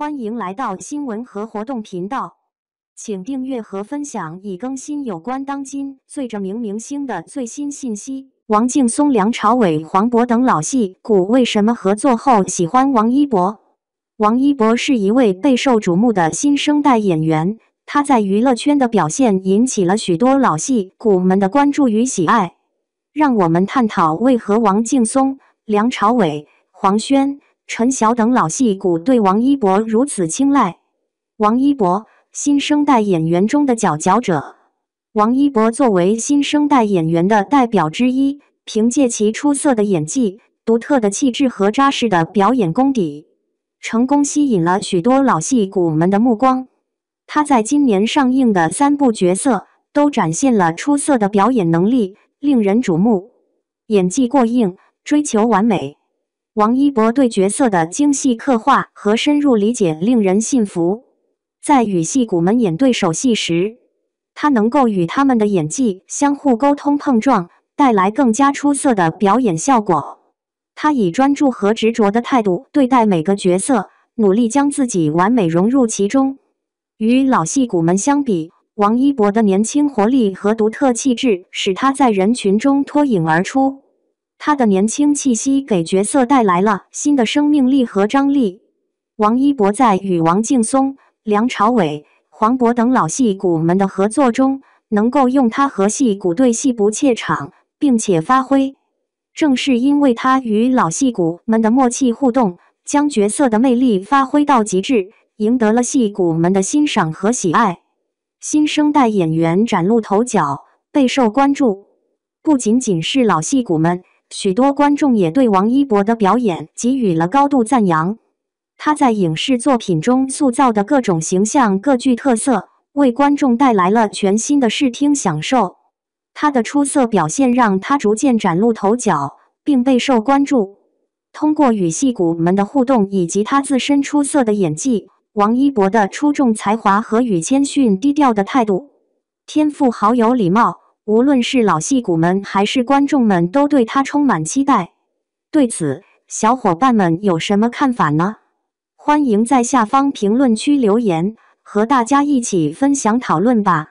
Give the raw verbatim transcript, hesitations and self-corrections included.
欢迎来到新闻和活动频道，请订阅和分享以更新有关当今最著名明星的最新信息。王劲松、梁朝伟、黄渤等老戏骨为什么合作后喜欢王一博？王一博是一位备受瞩目的新生代演员，他在娱乐圈的表现引起了许多老戏骨们的关注与喜爱。让我们探讨为何王劲松、梁朝伟、黄轩、 陈晓等老戏骨对王一博如此青睐。王一博，新生代演员中的佼佼者。王一博作为新生代演员的代表之一，凭借其出色的演技、独特的气质和扎实的表演功底，成功吸引了许多老戏骨们的目光。他在今年上映的三部角色都展现了出色的表演能力，令人瞩目。演技过硬，追求完美。 王一博对角色的精细刻画和深入理解令人信服。在与戏骨们演对手戏时，他能够与他们的演技相互沟通碰撞，带来更加出色的表演效果。他以专注和执着的态度对待每个角色，努力将自己完美融入其中。与老戏骨们相比，王一博的年轻活力和独特气质使他在人群中脱颖而出。 他的年轻气息给角色带来了新的生命力和张力。王一博在与王劲松、梁朝伟、黄渤等老戏骨们的合作中，能够用他和戏骨对戏不怯场，并且发挥。正是因为他与老戏骨们的默契互动，将角色的魅力发挥到极致，赢得了戏骨们的欣赏和喜爱。新生代演员崭露头角，备受关注。不仅仅是老戏骨们。 许多观众也对王一博的表演给予了高度赞扬。他在影视作品中塑造的各种形象各具特色，为观众带来了全新的视听享受。他的出色表现让他逐渐崭露头角，并备受关注。通过与戏骨们的互动以及他自身出色的演技，王一博的出众才华和与谦逊低调的态度，天赋好有礼貌。 无论是老戏骨们还是观众们，都对他充满期待。对此，小伙伴们有什么看法呢？欢迎在下方评论区留言，和大家一起分享讨论吧。